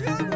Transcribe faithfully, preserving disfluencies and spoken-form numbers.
Yeah.